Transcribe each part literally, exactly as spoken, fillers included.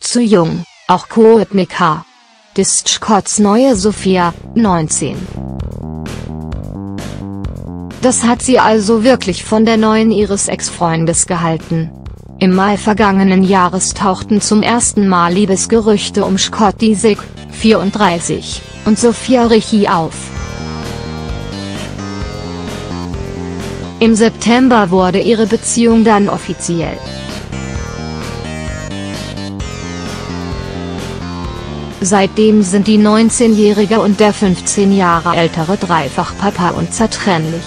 Zu jung, auch Kourtney Kardashian, Scotts neue Sofia, neunzehn. Das hat sie also wirklich von der neuen ihres Ex-Freundes gehalten. Im Mai vergangenen Jahres tauchten zum ersten Mal Liebesgerüchte um Scott Disick, vierunddreißig, und Sofia Richie auf. Im September wurde ihre Beziehung dann offiziell. Seitdem sind die neunzehnjährige und der fünfzehn Jahre ältere dreifach Papa unzertrennlich.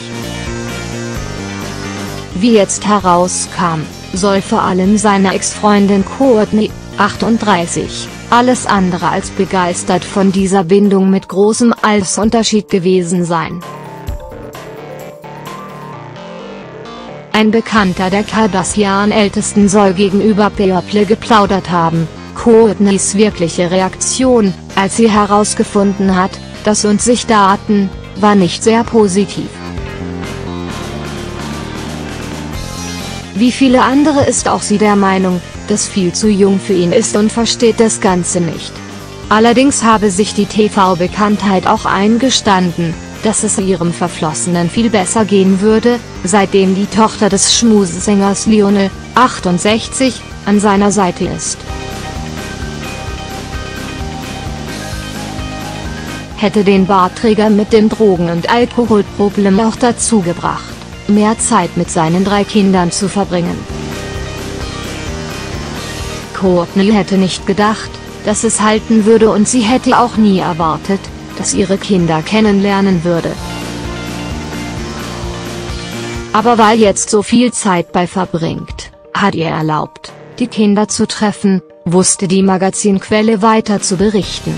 Wie jetzt herauskam, soll vor allem seine Ex-Freundin Kourtney, achtunddreißig, alles andere als begeistert von dieser Bindung mit großem Altersunterschied gewesen sein. Ein Bekannter der Kardashian-Ältesten soll gegenüber People geplaudert haben. Kourtneys wirkliche Reaktion, als sie herausgefunden hat, dass uns sich daten, war nicht sehr positiv. Wie viele andere ist auch sie der Meinung, dass viel zu jung für ihn ist und versteht das Ganze nicht. Allerdings habe sich die T V-Bekanntheit auch eingestanden, dass es ihrem Verflossenen viel besser gehen würde, seitdem die Tochter des Schmusesängers Lionel, achtundsechzig, an seiner Seite ist. Hätte den Bartträger mit dem Drogen- und Alkoholproblem auch dazu gebracht, mehr Zeit mit seinen drei Kindern zu verbringen. Kourtney hätte nicht gedacht, dass es halten würde, und sie hätte auch nie erwartet, dass ihre Kinder kennenlernen würde. Aber weil jetzt so viel Zeit bei verbringt, hat ihr erlaubt, die Kinder zu treffen, wusste die Magazinquelle weiter zu berichten.